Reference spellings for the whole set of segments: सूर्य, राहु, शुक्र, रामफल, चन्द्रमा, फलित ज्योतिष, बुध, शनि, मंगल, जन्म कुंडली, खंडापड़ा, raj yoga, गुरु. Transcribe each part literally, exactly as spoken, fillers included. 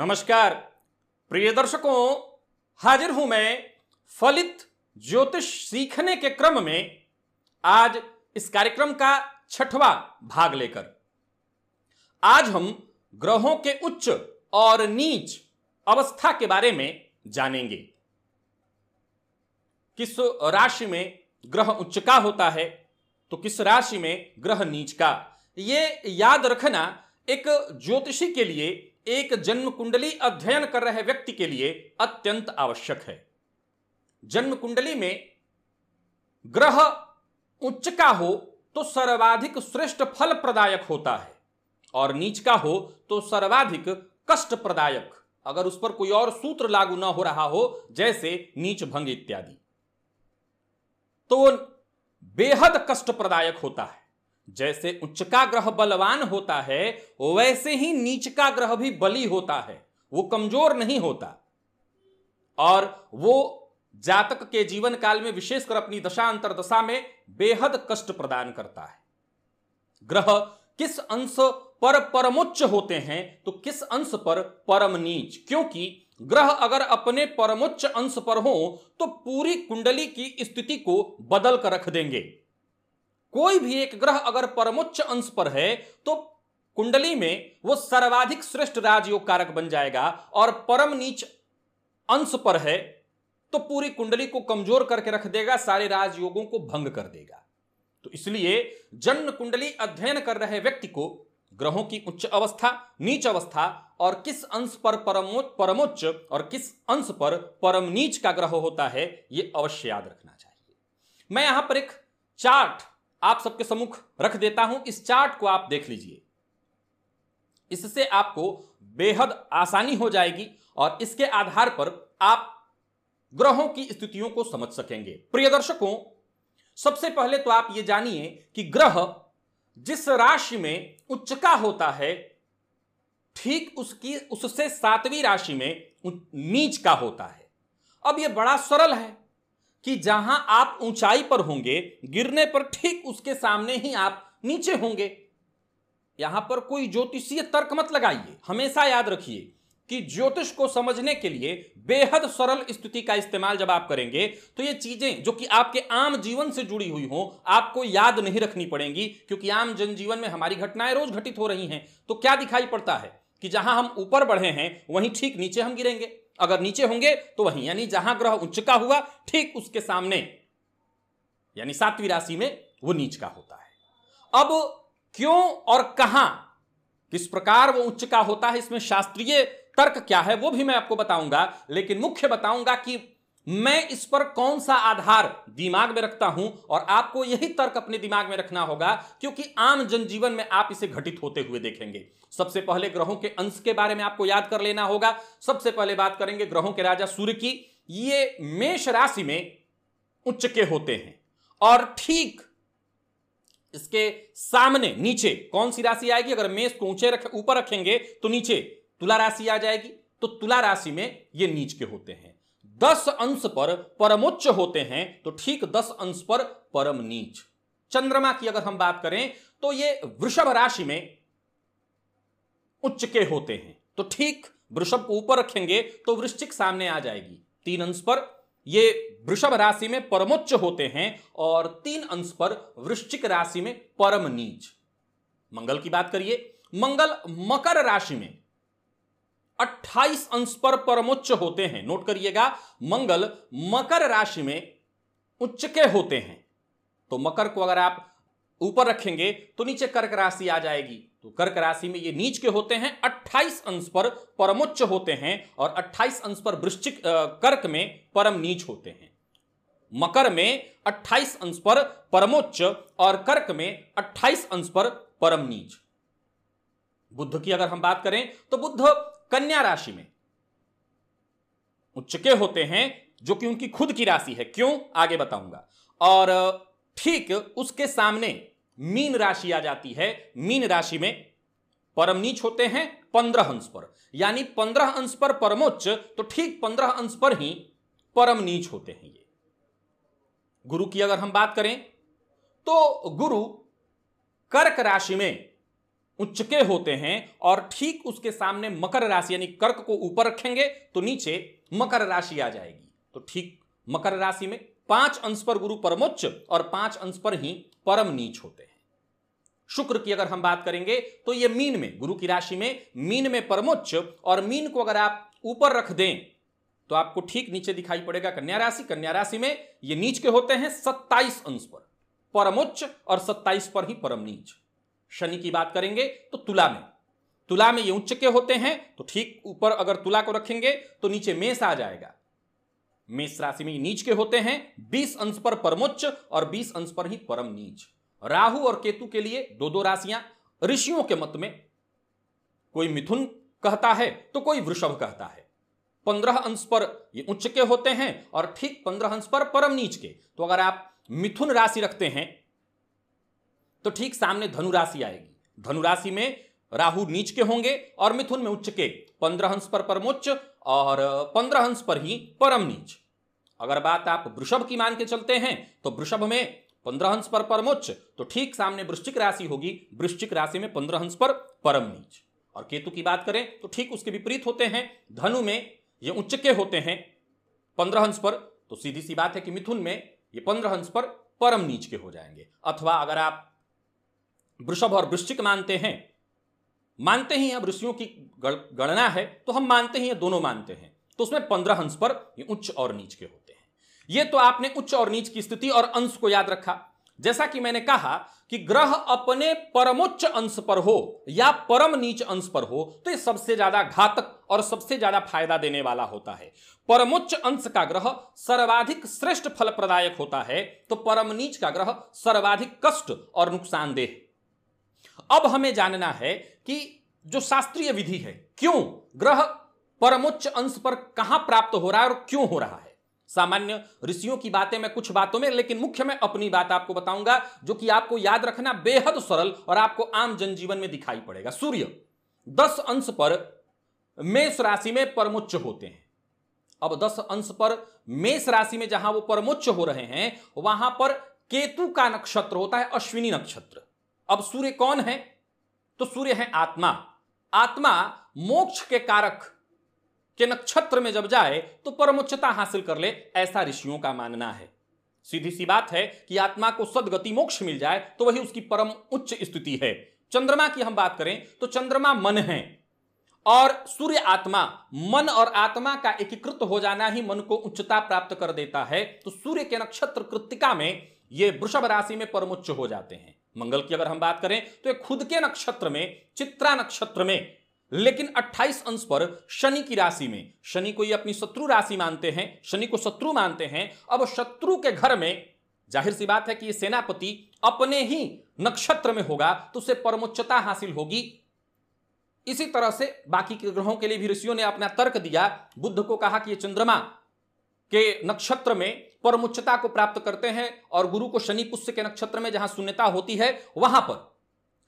नमस्कार प्रिय दर्शकों, हाजिर हूं मैं फलित ज्योतिष सीखने के क्रम में आज इस कार्यक्रम का छठवां भाग लेकर। आज हम ग्रहों के उच्च और नीच अवस्था के बारे में जानेंगे। किस राशि में ग्रह उच्च का होता है तो किस राशि में ग्रह नीच का, ये याद रखना एक ज्योतिषी के लिए, एक जन्म कुंडली अध्ययन कर रहे व्यक्ति के लिए अत्यंत आवश्यक है। जन्म कुंडली में ग्रह उच्च का हो तो सर्वाधिक श्रेष्ठ फल प्रदायक होता है और नीच का हो तो सर्वाधिक कष्ट प्रदायक, अगर उस पर कोई और सूत्र लागू ना हो रहा हो जैसे नीच भंग इत्यादि, तो वो बेहद कष्ट प्रदायक होता है। जैसे उच्च का ग्रह बलवान होता है वैसे ही नीच का ग्रह भी बली होता है, वो कमजोर नहीं होता और वो जातक के जीवन काल में विशेषकर अपनी दशा अंतर्दशा में बेहद कष्ट प्रदान करता है। ग्रह किस अंश पर परमोच्च होते हैं तो किस अंश पर परम नीच, क्योंकि ग्रह अगर अपने परमोच्च अंश पर हो तो पूरी कुंडली की स्थिति को बदल कर रख देंगे। कोई भी एक ग्रह अगर परमोच्च अंश पर है तो कुंडली में वो सर्वाधिक श्रेष्ठ राजयोग कारक बन जाएगा और परम नीच अंश पर है तो पूरी कुंडली को कमजोर करके रख देगा, सारे राजयोगों को भंग कर देगा। तो इसलिए जन्म कुंडली अध्ययन कर रहे व्यक्ति को ग्रहों की उच्च अवस्था, नीच अवस्था और किस अंश पर परमोच्च और किस अंश पर परम नीच का ग्रह होता है यह अवश्य याद रखना चाहिए। मैं यहां पर एक चार्ट आप सबके सम्मुख रख देता हूं, इस चार्ट को आप देख लीजिए, इससे आपको बेहद आसानी हो जाएगी और इसके आधार पर आप ग्रहों की स्थितियों को समझ सकेंगे। प्रिय दर्शकों, सबसे पहले तो आप ये जानिए कि ग्रह जिस राशि में उच्च का होता है ठीक उसकी उससे सातवीं राशि में नीच का होता है। अब ये बड़ा सरल है कि जहां आप ऊंचाई पर होंगे, गिरने पर ठीक उसके सामने ही आप नीचे होंगे। यहां पर कोई ज्योतिषीय तर्क मत लगाइए। हमेशा याद रखिए कि ज्योतिष को समझने के लिए बेहद सरल स्थिति का इस्तेमाल जब आप करेंगे तो ये चीजें जो कि आपके आम जीवन से जुड़ी हुई हों आपको याद नहीं रखनी पड़ेंगी, क्योंकि आम जनजीवन में हमारी घटनाएं रोज घटित हो रही हैं। तो क्या दिखाई पड़ता है कि जहां हम ऊपर बढ़े हैं वहीं ठीक नीचे हम गिरेंगे, अगर नीचे होंगे तो वहीं, यानी जहां ग्रह उच्च का हुआ ठीक उसके सामने यानी सातवीं राशि में वो नीच का होता है। अब क्यों और कहां किस प्रकार वो उच्च का होता है, इसमें शास्त्रीय तर्क क्या है वो भी मैं आपको बताऊंगा, लेकिन मुख्य बताऊंगा कि मैं इस पर कौन सा आधार दिमाग में रखता हूं और आपको यही तर्क अपने दिमाग में रखना होगा, क्योंकि आम जनजीवन में आप इसे घटित होते हुए देखेंगे। सबसे पहले ग्रहों के अंश के बारे में आपको याद कर लेना होगा। सबसे पहले बात करेंगे ग्रहों के राजा सूर्य की। ये मेष राशि में उच्च के होते हैं और ठीक इसके सामने नीचे कौन सी राशि आएगी, अगर मेष को ऊंचे रख ऊपर रखेंगे तो नीचे तुला राशि आ जाएगी, तो तुला राशि में ये नीच के होते हैं। दस अंश पर परमोच्च होते हैं तो ठीक दस अंश पर परम नीच। चंद्रमा की अगर हम बात करें तो ये वृषभ राशि में उच्च के होते हैं तो ठीक वृषभ को ऊपर रखेंगे तो वृश्चिक सामने आ जाएगी। तीन अंश पर ये वृषभ राशि में परमोच्च होते हैं और तीन अंश पर वृश्चिक राशि में परम नीच। मंगल की बात करिए, मंगल मकर राशि में अट्ठाईस अंश पर परमोच्च होते हैं। नोट करिएगा, मंगल मकर राशि में उच्च के होते हैं तो मकर को अगर आप ऊपर रखेंगे तो नीचे कर्क राशि आ जाएगी, तो कर्क राशि में ये नीच के होते हैं, अट्ठाईस अंश पर परमोच्च होते हैं और अट्ठाईस अंश पर वृश्चिक कर्क में परम नीच होते हैं। मकर में अट्ठाईस अंश पर परमोच्च और कर्क में अट्ठाईस अंश पर परम नीच। बुध की अगर हम बात करें तो बुध कन्या राशि में उच्च के होते हैं जो कि उनकी खुद की राशि है, क्यों आगे बताऊंगा, और ठीक उसके सामने मीन राशि आ जाती है। मीन राशि में परम नीच होते हैं पंद्रह अंश पर, यानी पंद्रह अंश पर परमोच्च तो ठीक पंद्रह अंश पर ही परम नीच होते हैं। ये गुरु की अगर हम बात करें तो गुरु कर्क राशि में उच्च के होते हैं और ठीक उसके सामने मकर राशि यानी कर्क को ऊपर रखेंगे तो नीचे मकर राशि आ जाएगी। तो ठीक मकर राशि में पांच अंश पर गुरु परमोच्च और पांच अंश पर ही परम नीच होते हैं। शुक्र की अगर हम बात करेंगे तो ये मीन में, गुरु की राशि में मीन में परमोच्च, और मीन को अगर आप ऊपर रख दें तो आपको ठीक नीचे दिखाई पड़ेगा कन्या राशि। कन्या राशि में ये नीच के होते हैं सत्ताईस अंश पर परमोच्च और सत्ताईस पर ही परम नीच। शनि की बात करेंगे तो तुला में, तुला में ये उच्च के होते हैं तो ठीक ऊपर अगर तुला को रखेंगे तो नीचे मेष आ जाएगा। मेष राशि में नीच के होते हैं बीस अंश पर परमोच्च और बीस अंश पर ही परम नीच। राहु और केतु के लिए दो दो राशियां ऋषियों के मत में, कोई मिथुन कहता है तो कोई वृषभ कहता है। पंद्रह अंश पर ये उच्च के होते हैं और ठीक पंद्रह अंश पर परम नीच के। तो अगर आप मिथुन राशि रखते हैं तो ठीक सामने धनु राशि आएगी। धनु राशि में राहु नीच के होंगे और मिथुन में उच्च के, पंद्रह अंश पर परमोच्च और पंद्रह अंश पर ही परम नीच। अगर बात आप वृषभ की मान के चलते हैं तो वृषभ में पंद्रह अंश पर परमोच्च तो ठीक सामने वृश्चिक राशि होगी, वृश्चिक राशि में पंद्रह अंश पर परम नीच। और केतु की बात करें तो ठीक उसके विपरीत होते हैं, धनु में ये उच्च के होते हैं पंद्रह अंश पर, तो सीधी सी बात है कि मिथुन में ये पंद्रह अंश पर परम नीच के हो जाएंगे। अथवा अगर आप वृषभ और वृश्चिक मानते हैं, मानते ही अब ऋषियों की गणना है तो हम मानते ही दोनों मानते हैं, तो उसमें पंद्रह अंश पर ये उच्च और नीच के होते हैं। ये तो आपने उच्च और नीच की स्थिति और अंश को याद रखा। जैसा कि मैंने कहा कि ग्रह अपने परमोच्च अंश पर हो या परम नीच अंश पर हो तो ये सबसे ज्यादा घातक और सबसे ज्यादा फायदा देने वाला होता है। परमोच्च अंश का ग्रह सर्वाधिक श्रेष्ठ फल प्रदायक होता है तो परम नीच का ग्रह सर्वाधिक कष्ट और नुकसानदेह। अब हमें जानना है कि जो शास्त्रीय विधि है, क्यों ग्रह परमोच्च अंश पर कहां प्राप्त हो रहा है और क्यों हो रहा है। सामान्य ऋषियों की बातें मैं कुछ बातों में, लेकिन मुख्य मैं अपनी बात आपको बताऊंगा जो कि आपको याद रखना बेहद सरल और आपको आम जनजीवन में दिखाई पड़ेगा। सूर्य दस अंश पर मेष राशि में परमोच्च होते हैं। अब दस अंश पर मेष राशि में जहां वो परमोच्च हो रहे हैं वहां पर केतु का नक्षत्र होता है अश्विनी नक्षत्र। अब सूर्य कौन है तो सूर्य है आत्मा। आत्मा मोक्ष के कारक के नक्षत्र में जब जाए तो परमोच्चता हासिल कर ले, ऐसा ऋषियों का मानना है। सीधी सी बात है कि आत्मा को सद्गति मोक्ष मिल जाए तो वही उसकी परम उच्च स्थिति है। चंद्रमा की हम बात करें तो चंद्रमा मन है और सूर्य आत्मा। मन और आत्मा का एकीकृत हो जाना ही मन को उच्चता प्राप्त कर देता है। तो सूर्य के नक्षत्र कृत्तिका में ये वृषभ राशि में परमोच्च हो जाते हैं। मंगल की अगर हम बात करें तो ये खुद के नक्षत्र में चित्रा नक्षत्र में, लेकिन अट्ठाईस अंश पर शनि की राशि में। शनि को ये अपनी शत्रु राशि मानते हैं, शनि को शत्रु मानते हैं। अब शत्रु के घर में जाहिर सी बात है कि ये सेनापति अपने ही नक्षत्र में होगा तो उसे परमोच्चता हासिल होगी। इसी तरह से बाकी के ग्रहों के लिए भी ऋषियों ने अपना तर्क दिया। बुद्ध को कहा कि ये चंद्रमा के नक्षत्र में परमोच्चता को प्राप्त करते हैं और गुरु को शनि पुष्य के नक्षत्र में जहां शून्यता होती है वहां पर।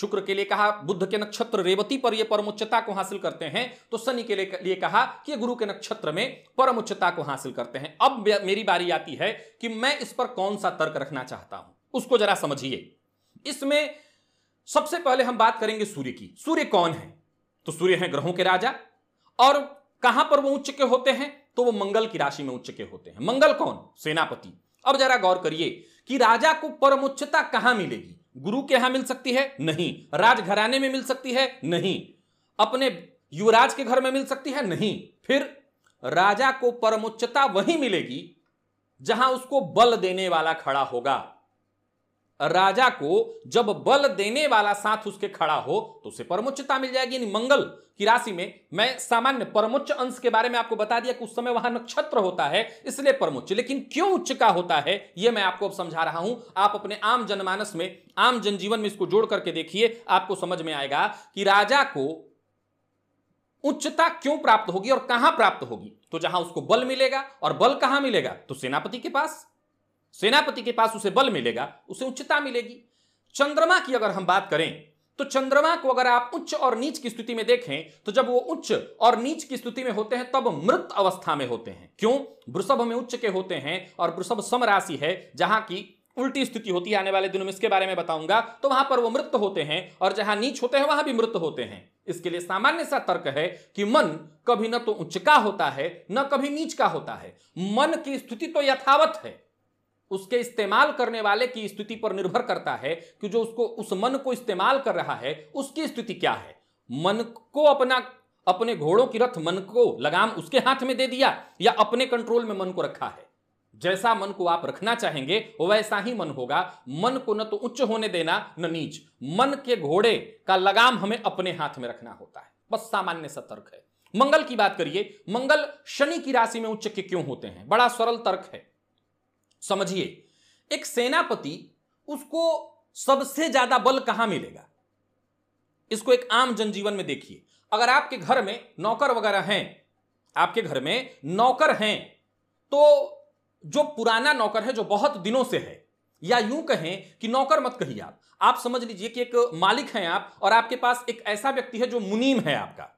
शुक्र के लिए कहा बुद्ध के नक्षत्र रेवती पर ये परमोच्चता को हासिल करते हैं, तो शनि के लिए कहा कि गुरु के नक्षत्र में परमोच्चता को हासिल करते हैं। अब मेरी बारी आती है कि मैं इस पर कौन सा तर्क रखना चाहता हूं, उसको जरा समझिए। इसमें सबसे पहले हम बात करेंगे सूर्य की। सूर्य कौन है तो सूर्य हैं ग्रहों के राजा। और कहां पर वो उच्च के होते हैं तो वो मंगल की राशि में उच्च के होते हैं। मंगल कौन? सेनापति। अब जरा गौर करिए कि राजा को परमोच्चता कहां मिलेगी? गुरु के यहां मिल सकती है? नहीं। राजघराने में मिल सकती है? नहीं। अपने युवराज के घर में मिल सकती है? नहीं। फिर राजा को परमोच्चता वहीं मिलेगी जहां उसको बल देने वाला खड़ा होगा। राजा को जब बल देने वाला साथ उसके खड़ा हो तो उसे परमोच्चता मिल जाएगी। यानी मंगल की राशि में, मैं सामान्य परमोच्च अंश के बारे में आपको बता दिया कि उस समय वहां नक्षत्र होता है इसलिए परमोच्च, लेकिन क्यों उच्च का होता है यह मैं आपको अब समझा रहा हूं। आप अपने आम जनमानस में, आम जनजीवन में इसको जोड़ करके देखिए, आपको समझ में आएगा कि राजा को उच्चता क्यों प्राप्त होगी और कहां प्राप्त होगी। तो जहां उसको बल मिलेगा, और बल कहां मिलेगा तो सेनापति के पास। सेनापति के पास उसे बल मिलेगा, उसे उच्चता मिलेगी। चंद्रमा की अगर हम बात करें तो चंद्रमा को अगर आप उच्च और नीच की स्थिति में देखें तो जब वो उच्च और नीच की स्थिति में होते हैं तब मृत अवस्था में होते हैं। क्यों? वृषभ में उच्च के होते हैं और वृषभ सम राशि है जहां की उल्टी स्थिति होती है आने वाले दिनों में, इसके बारे में बताऊंगा। तो वहां पर वो मृत होते हैं और जहां नीच होते हैं वहां भी मृत होते हैं। इसके लिए सामान्य सा तर्क है कि मन कभी न तो उच्च का होता है न कभी नीच का होता है, मन की स्थिति तो यथावत है, उसके इस्तेमाल करने वाले की स्थिति पर निर्भर करता है कि जो उसको उस मन को इस्तेमाल कर रहा है उसकी स्थिति क्या है। मन को अपना अपने घोड़ों की रथ मन को लगाम उसके हाथ में दे दिया या अपने कंट्रोल में मन को रखा है। जैसा मन को आप रखना चाहेंगे वैसा ही मन होगा। मन को न तो उच्च होने देना न नीच, मन के घोड़े का लगाम हमें अपने हाथ में रखना होता है। बस सामान्य सतर्क है। मंगल की बात करिए, मंगल शनि की राशि में उच्च के क्यों होते हैं? बड़ा सरल तर्क है, समझिए। एक सेनापति, उसको सबसे ज्यादा बल कहां मिलेगा? इसको एक आम जनजीवन में देखिए। अगर आपके घर में नौकर वगैरह हैं, आपके घर में नौकर हैं, तो जो पुराना नौकर है जो बहुत दिनों से है, या यूं कहें कि नौकर मत कहिए आप आप समझ लीजिए कि एक मालिक हैं आप और आपके पास एक ऐसा व्यक्ति है जो मुनीम है आपका,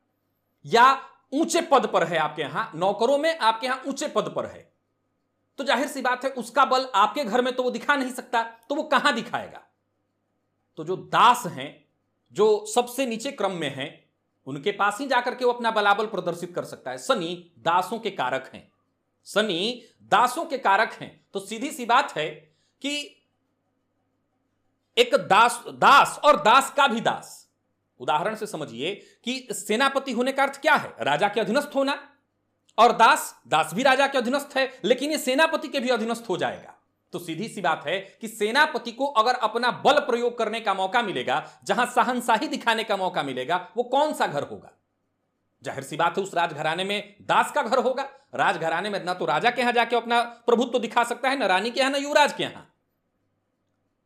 या ऊंचे पद पर है आपके यहां, नौकरों में आपके यहां ऊंचे पद पर है, तो जाहिर सी बात है उसका बल आपके घर में तो वो दिखा नहीं सकता, तो वो कहां दिखाएगा। तो जो दास हैं, जो सबसे नीचे क्रम में हैं, उनके पास ही जाकर के वो अपना बलाबल प्रदर्शित कर सकता है। शनि दासों के कारक हैं, शनि दासों के कारक हैं। तो सीधी सी बात है कि एक दास दास और दास का भी दास, उदाहरण से समझिए कि सेनापति होने का अर्थ क्या है? राजा के अधीनस्थ होना, और दास दास भी राजा के अधीनस्थ है लेकिन ये सेनापति के भी अधीनस्थ हो जाएगा। तो सीधी सी बात है कि सेनापति को अगर अपना बल प्रयोग करने का मौका मिलेगा, जहां सहनशाही दिखाने का मौका मिलेगा, वो कौन सा घर होगा? जाहिर सी बात है उस राजघराने में दास का घर होगा। राजघराने में ना तो राजा के यहां जाके अपना प्रभुत्व तो दिखा सकता है, ना रानी के यहां, ना युवराज के यहां,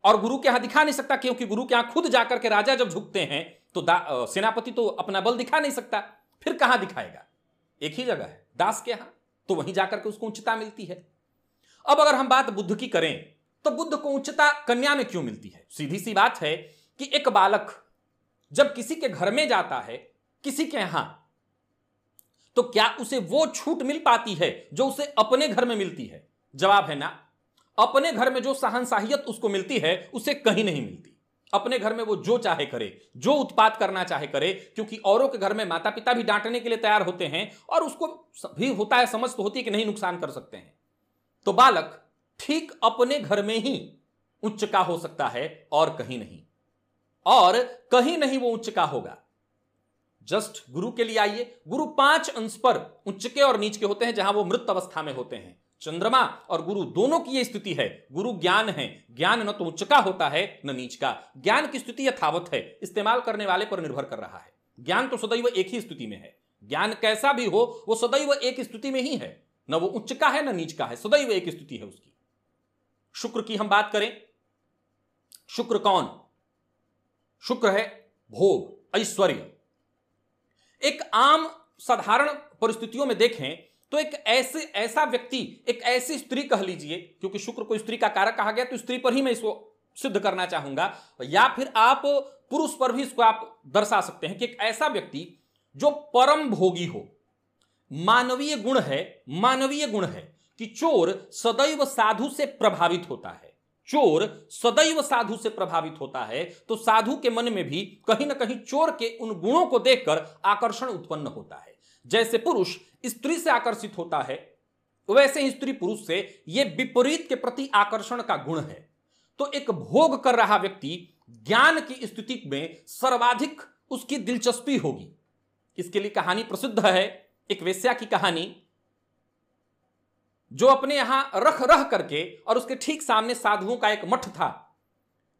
और गुरु के यहां दिखा नहीं सकता, क्योंकि गुरु के यहां खुद जाकर के राजा जब झुकते हैं तो सेनापति तो अपना बल दिखा नहीं सकता, फिर कहां दिखाएगा? एक ही जगह है, दास के यहां, तो वहीं जाकर के उसको उच्चता मिलती है। अब अगर हम बात बुद्ध की करें तो बुद्ध को उच्चता कन्या में क्यों मिलती है? सीधी सी बात है कि एक बालक जब किसी के घर में जाता है, किसी के यहां, तो क्या उसे वो छूट मिल पाती है जो उसे अपने घर में मिलती है? जवाब है ना। अपने घर में जो सहनशाहियत उसको मिलती है उसे कहीं नहीं मिलती। अपने घर में वो जो चाहे करे, जो उत्पात करना चाहे करे, क्योंकि औरों के घर में माता पिता भी डांटने के लिए तैयार होते हैं और उसको भी होता है, समझ तो होती है कि नहीं नुकसान कर सकते हैं। तो बालक ठीक अपने घर में ही उच्च का हो सकता है और कहीं नहीं, और कहीं नहीं वो उच्च का होगा। जस्ट गुरु के लिए आइए। गुरु पांच अंश पर उच्च के और नीच के होते हैं, जहां वो मृत अवस्था में होते हैं। चंद्रमा और गुरु दोनों की ये स्थिति है। गुरु ज्ञान है, ज्ञान न तो उच्च का होता है न नीच का। ज्ञान की स्थिति यथावत है, इस्तेमाल करने वाले पर निर्भर कर रहा है। ज्ञान तो सदैव एक ही स्थिति में है, ज्ञान कैसा भी हो वो सदैव एक स्थिति में ही है, न वो उच्च का है न नीच का है, सदैव एक स्थिति है उसकी। शुक्र की हम बात करें, शुक्र कौन? शुक्र है भोग, ऐश्वर्य। एक आम साधारण परिस्थितियों में देखें तो एक ऐसे ऐसा व्यक्ति, एक ऐसी स्त्री कह लीजिए, क्योंकि शुक्र को स्त्री का कारक कहा गया तो स्त्री पर ही मैं इसको सिद्ध करना चाहूंगा, या फिर आप पुरुष पर भी इसको आप दर्शा सकते हैं कि एक ऐसा व्यक्ति जो परम भोगी हो। मानवीय गुण है, मानवीय गुण है कि चोर सदैव साधु से प्रभावित होता है, चोर सदैव साधु से प्रभावित होता है। तो साधु के मन में भी कहीं ना कहीं चोर के उन गुणों को देखकर आकर्षण उत्पन्न होता है। जैसे पुरुष स्त्री से आकर्षित होता है, वैसे ही स्त्री पुरुष से, यह विपरीत के प्रति आकर्षण का गुण है। तो एक भोग कर रहा व्यक्ति ज्ञान की स्थिति में सर्वाधिक उसकी दिलचस्पी होगी। इसके लिए कहानी प्रसिद्ध है, एक वेश्या की कहानी, जो अपने यहां रख रह करके, और उसके ठीक सामने साधुओं का एक मठ था,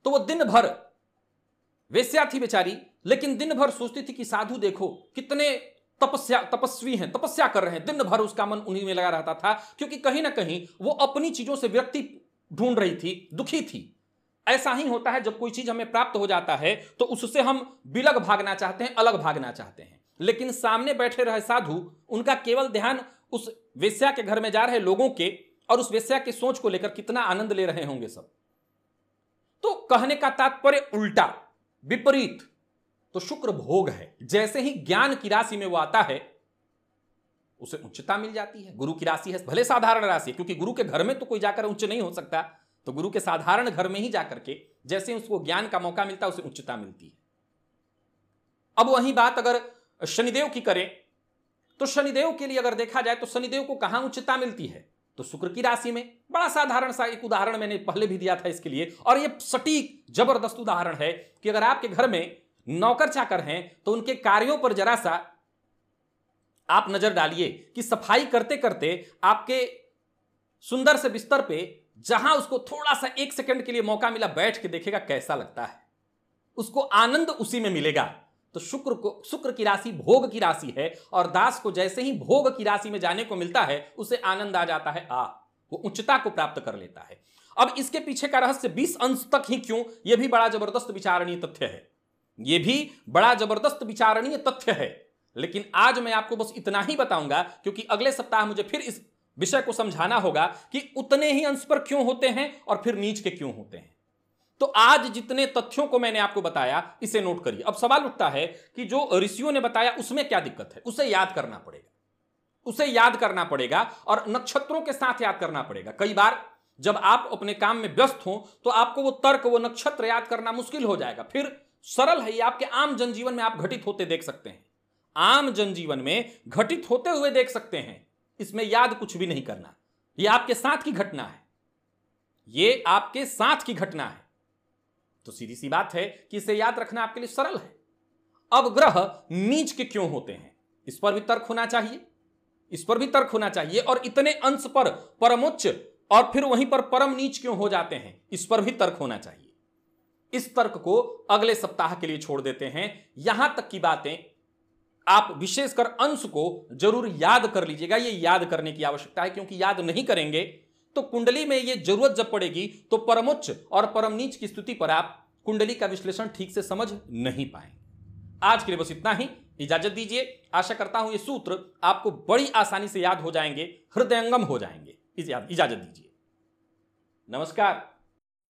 तो वो दिन भर, वेश्या थी बेचारी, लेकिन दिन भर सोचती थी कि साधु देखो कितने तपस्या तपस्वी हैं, तपस्या कर रहे हैं। दिन भर उसका मन उन्हीं में लगा रहता था, क्योंकि कहीं ना कहीं वो अपनी चीजों से व्यक्ति ढूंढ रही थी, दुखी थी। ऐसा ही होता है, जब कोई चीज हमें प्राप्त हो जाता है तो उससे हम बिलग भागना चाहते हैं, अलग भागना चाहते हैं। लेकिन सामने बैठे रहे साधु, उनका केवल ध्यान उस वेश्या के घर में जा रहे लोगों के और उस वेश्या की सोच को लेकर कितना आनंद ले रहे होंगे सब। तो कहने का तात्पर्य उल्टा, विपरीत। तो शुक्र भोग है, जैसे ही ज्ञान की राशि में वो आता है उसे उच्चता मिल जाती है। गुरु की राशि है, भले साधारण राशि, क्योंकि गुरु के घर में तो कोई जाकर उच्च नहीं हो सकता, तो गुरु के साधारण घर में ही जाकर के जैसे उसको ज्ञान का मौका मिलता है उसे उच्चता मिलती है। अब वही बात अगर शनिदेव की करें तो शनिदेव के लिए अगर देखा जाए तो शनिदेव को कहां उच्चता मिलती है, तो शुक्र की राशि में। बड़ा साधारण सा एक उदाहरण मैंने पहले भी दिया था इसके लिए, और यह सटीक जबरदस्त उदाहरण है कि अगर आपके घर में नौकर चाकर हैं तो उनके कार्यों पर जरा सा आप नजर डालिए कि सफाई करते करते आपके सुंदर से बिस्तर पे जहां उसको थोड़ा सा एक सेकंड के लिए मौका मिला बैठ के देखेगा कैसा लगता है, उसको आनंद उसी में मिलेगा। तो शुक्र को, शुक्र की राशि भोग की राशि है और दास को जैसे ही भोग की राशि में जाने को मिलता है उसे आनंद आ जाता है, आ वो उच्चता को प्राप्त कर लेता है। अब इसके पीछे का रहस्य बीस अंश तक ही क्यों, यह भी बड़ा जबरदस्त विचारणीय तथ्य है, यह भी बड़ा जबरदस्त विचारणीय तथ्य है। लेकिन आज मैं आपको बस इतना ही बताऊंगा क्योंकि अगले सप्ताह मुझे फिर इस विषय को समझाना होगा कि उतने ही अंश पर क्यों होते हैं और फिर नीच के क्यों होते हैं। तो आज जितने तथ्यों को मैंने आपको बताया इसे नोट करिए। अब सवाल उठता है कि जो ऋषियों ने बताया उसमें क्या दिक्कत है, उसे याद करना पड़ेगा, उसे याद करना पड़ेगा और नक्षत्रों के साथ याद करना पड़ेगा। कई बार जब आप अपने काम में व्यस्त हो तो आपको वो तर्क, वो नक्षत्र याद करना मुश्किल हो जाएगा। फिर सरल है, आपके आम जनजीवन में आप घटित होते देख सकते हैं, आम जनजीवन में घटित होते हुए देख सकते हैं। इसमें याद कुछ भी नहीं करना, यह आपके साथ की घटना है, यह आपके साथ की घटना है। तो सीधी सी बात है कि इसे याद रखना आपके लिए सरल है। अब ग्रह नीच के क्यों होते हैं, इस पर भी तर्क होना चाहिए, इस पर भी तर्क होना चाहिए। और इतने अंश पर परमोच्च और फिर वहीं पर परम नीच क्यों हो जाते हैं, इस पर भी तर्क होना चाहिए। इस तर्क को अगले सप्ताह के लिए छोड़ देते हैं। यहां तक की बातें आप विशेषकर अंश को जरूर याद कर लीजिएगा, ये याद करने की आवश्यकता है क्योंकि याद नहीं करेंगे तो कुंडली में ये जरूरत जब पड़ेगी तो परमोच्च और परम नीच की स्थिति पर आप कुंडली का विश्लेषण ठीक से समझ नहीं पाएंगे। आज के लिए बस इतना ही, इजाजत दीजिए। आशा करता हूं ये सूत्र आपको बड़ी आसानी से याद हो जाएंगे, हृदयंगम हो जाएंगे। इजाजत दीजिए, नमस्कार।